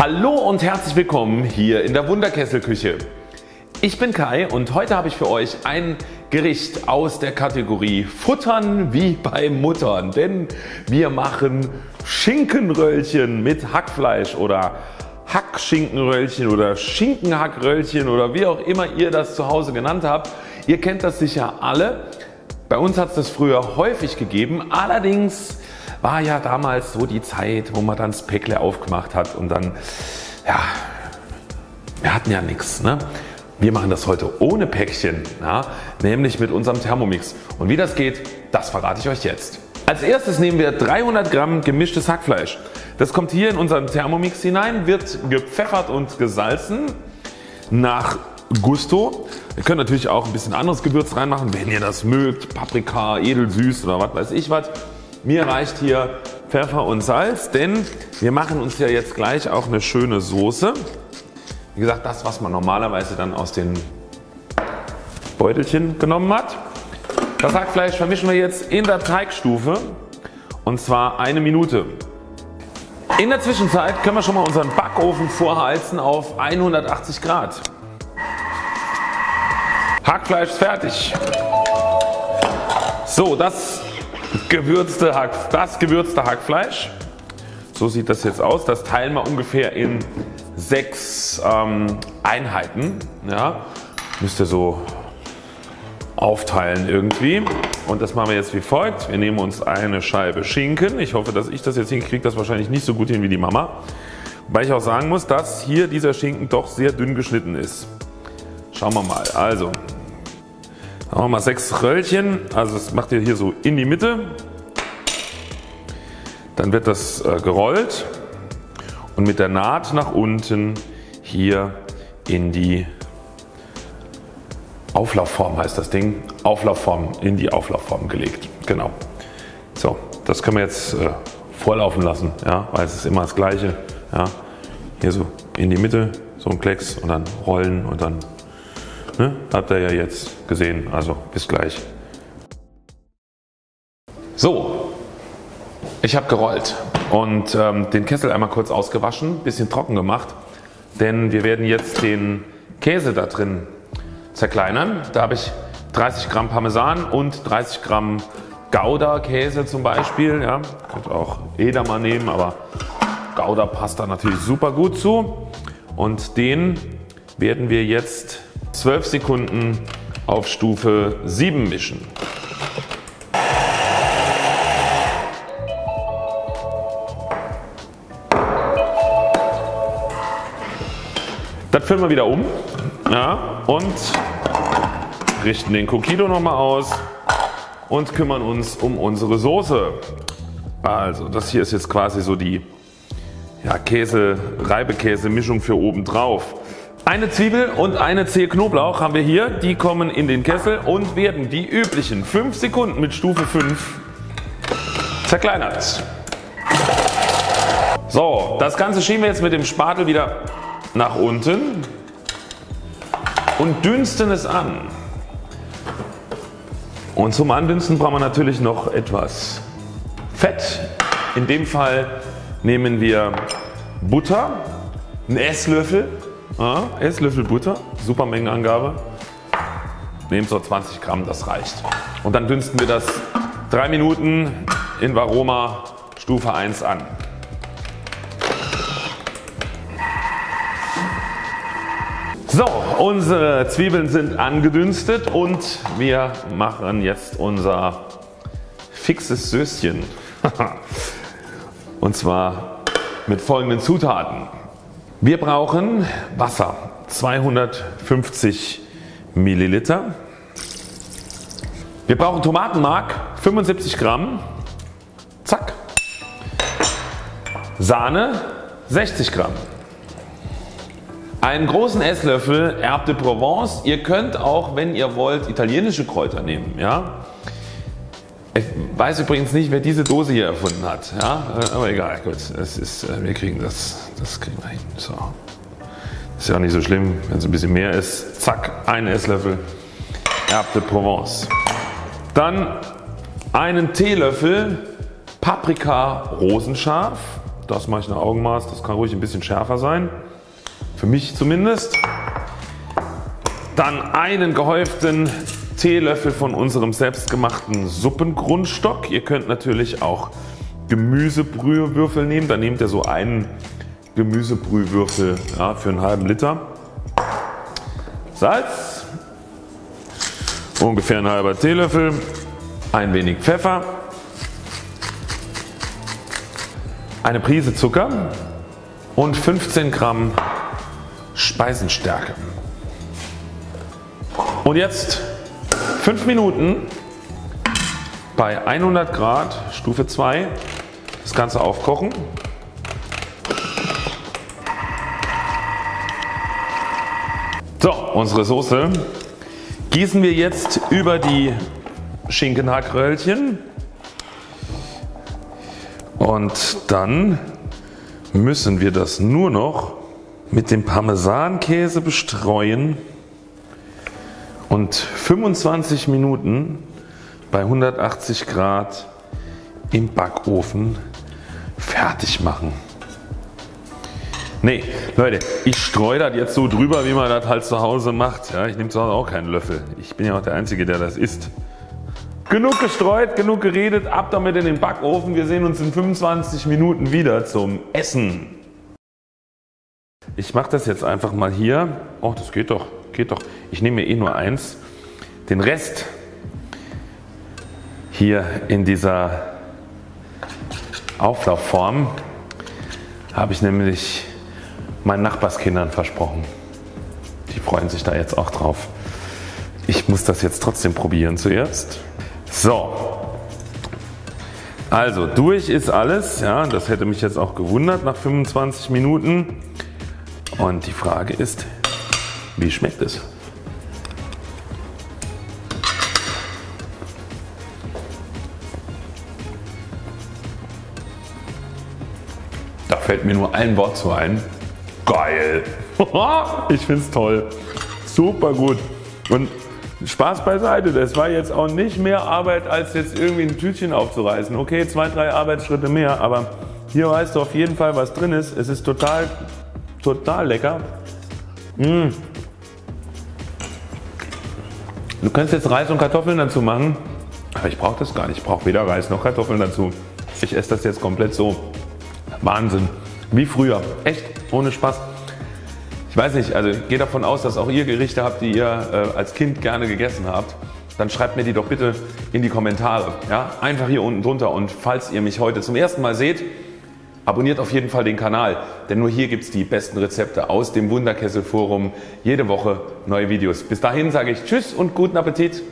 Hallo und herzlich willkommen hier in der Wunderkesselküche. Ich bin Kai und heute habe ich für euch ein Gericht aus der Kategorie Futtern wie bei Muttern, denn wir machen Schinkenröllchen mit Hackfleisch oder Hackschinkenröllchen oder Schinkenhackröllchen oder wie auch immer ihr das zu Hause genannt habt. Ihr kennt das sicher alle. Bei uns hat es das früher häufig gegeben, allerdings war ja damals so die Zeit, wo man dann das Päckle aufgemacht hat und dann, ja, wir hatten ja nichts, ne? Wir machen das heute ohne Päckchen, ja, nämlich mit unserem Thermomix. Und wie das geht, das verrate ich euch jetzt. Als erstes nehmen wir 300 Gramm gemischtes Hackfleisch. Das kommt hier in unseren Thermomix hinein, wird gepfeffert und gesalzen nach Gusto. Ihr könnt natürlich auch ein bisschen anderes Gewürz reinmachen, wenn ihr das mögt, Paprika, edelsüß oder was weiß ich was. Mir reicht hier Pfeffer und Salz, denn wir machen uns ja jetzt gleich auch eine schöne Soße. Wie gesagt, das, was man normalerweise dann aus den Beutelchen genommen hat. Das Hackfleisch vermischen wir jetzt in der Teigstufe und zwar eine Minute. In der Zwischenzeit können wir schon mal unseren Backofen vorheizen auf 180 Grad. Hackfleisch ist fertig. So, das gewürzte Hackfleisch. So sieht das jetzt aus. Das teilen wir ungefähr in 6 Einheiten. Ja, müsst ihr so aufteilen irgendwie. Und das machen wir jetzt wie folgt. Wir nehmen uns eine Scheibe Schinken. Ich hoffe, dass ich das jetzt hinkriege. Das wahrscheinlich nicht so gut hin wie die Mama. Wobei ich auch sagen muss, dass hier dieser Schinken doch sehr dünn geschnitten ist. Schauen wir mal. Also, machen wir mal 6 Röllchen, also das macht ihr hier so in die Mitte, dann wird das gerollt und mit der Naht nach unten hier in die Auflaufform, heißt das Ding, Auflaufform, in die Auflaufform gelegt, genau. So, das können wir jetzt vorlaufen lassen, ja, weil es ist immer das Gleiche, ja. Hier so in die Mitte, so ein Klecks und dann rollen und dann, ne? Habt ihr ja jetzt gesehen, also bis gleich. So, ich habe gerollt und den Kessel einmal kurz ausgewaschen, bisschen trocken gemacht, denn wir werden jetzt den Käse da drin zerkleinern. Da habe ich 30 Gramm Parmesan und 30 Gramm Gouda-Käse zum Beispiel. Ja, könnt auch Edamer nehmen, aber Gouda passt da natürlich super gut zu. Und den werden wir jetzt 12 Sekunden auf Stufe 7 mischen. Das füllen wir wieder um, ja, und richten den Cookido nochmal aus und kümmern uns um unsere Soße. Also das hier ist jetzt quasi so die, ja, Käse-Reibekäse-Mischung für oben drauf. Eine Zwiebel und eine Zehe Knoblauch haben wir hier, die kommen in den Kessel und werden die üblichen 5 Sekunden mit Stufe 5 zerkleinert. So, das Ganze schieben wir jetzt mit dem Spatel wieder nach unten und dünsten es an. Und zum Andünsten brauchen wir natürlich noch etwas Fett. In dem Fall nehmen wir Butter, einen Esslöffel. Ja, Esslöffel Butter, super Mengenangabe, nehmen so 20 Gramm, das reicht. Und dann dünsten wir das 3 Minuten in Varoma Stufe 1 an. So, unsere Zwiebeln sind angedünstet und wir machen jetzt unser fixes Söschen. Und zwar mit folgenden Zutaten. Wir brauchen Wasser, 250 Milliliter. Wir brauchen Tomatenmark, 75 Gramm, zack. Sahne, 60 Gramm. Einen großen Esslöffel Herbes de Provence. Ihr könnt auch, wenn ihr wollt, italienische Kräuter nehmen. Ja? Ich weiß übrigens nicht, wer diese Dose hier erfunden hat, ja? Aber egal, gut, es ist, wir kriegen das kriegen wir hin. So. Ist ja auch nicht so schlimm, wenn es ein bisschen mehr ist. Zack, ein Esslöffel Herbes de Provence. Dann einen Teelöffel Paprika rosenscharf, Das mache ich nach Augenmaß, das kann ruhig ein bisschen schärfer sein, für mich zumindest. Dann einen gehäuften Teelöffel von unserem selbstgemachten Suppengrundstock. Ihr könnt natürlich auch Gemüsebrühwürfel nehmen, dann nehmt ihr so einen Gemüsebrühwürfel für einen halben Liter. Salz, ungefähr ein halber Teelöffel, ein wenig Pfeffer, eine Prise Zucker und 15 Gramm Speisenstärke. Und jetzt 5 Minuten bei 100 Grad Stufe 2 das Ganze aufkochen. So, unsere Soße gießen wir jetzt über die Schinkenhackröllchen und dann müssen wir das nur noch mit dem Parmesankäse bestreuen und 25 Minuten bei 180 Grad im Backofen fertig machen. Nee, Leute, ich streue das jetzt so drüber, wie man das halt zu Hause macht. Ja, ich nehme zu Hause auch keinen Löffel. Ich bin ja auch der Einzige, der das isst. Genug gestreut, genug geredet, ab damit in den Backofen. Wir sehen uns in 25 Minuten wieder zum Essen. Ich mache das jetzt einfach mal hier. Oh, das geht doch, geht doch. Ich nehme mir eh nur eins. Den Rest hier in dieser Auflaufform habe ich nämlich meinen Nachbarskindern versprochen. Die freuen sich da jetzt auch drauf. Ich muss das jetzt trotzdem probieren zuerst. So, also durch ist alles. Ja, das hätte mich jetzt auch gewundert nach 25 Minuten. Und die Frage ist, wie schmeckt es? Da fällt mir nur ein Wort zu ein. Geil! Ich finde es toll. Super gut. Und Spaß beiseite, das war jetzt auch nicht mehr Arbeit, als jetzt irgendwie ein Tütchen aufzureißen. Okay, 2, 3 Arbeitsschritte mehr, aber hier weißt du auf jeden Fall, was drin ist. Es ist total, total lecker. Mm. Du kannst jetzt Reis und Kartoffeln dazu machen, aber ich brauche das gar nicht. Ich brauche weder Reis noch Kartoffeln dazu. Ich esse das jetzt komplett so. Wahnsinn, wie früher, echt, ohne Spaß. Ich weiß nicht, also ich gehe davon aus, dass auch ihr Gerichte habt, die ihr als Kind gerne gegessen habt. Dann schreibt mir die doch bitte in die Kommentare, ja? Einfach hier unten drunter. Und falls ihr mich heute zum ersten Mal seht, abonniert auf jeden Fall den Kanal, denn nur hier gibt es die besten Rezepte aus dem Wunderkessel Forum. Jede Woche neue Videos. Bis dahin sage ich Tschüss und guten Appetit.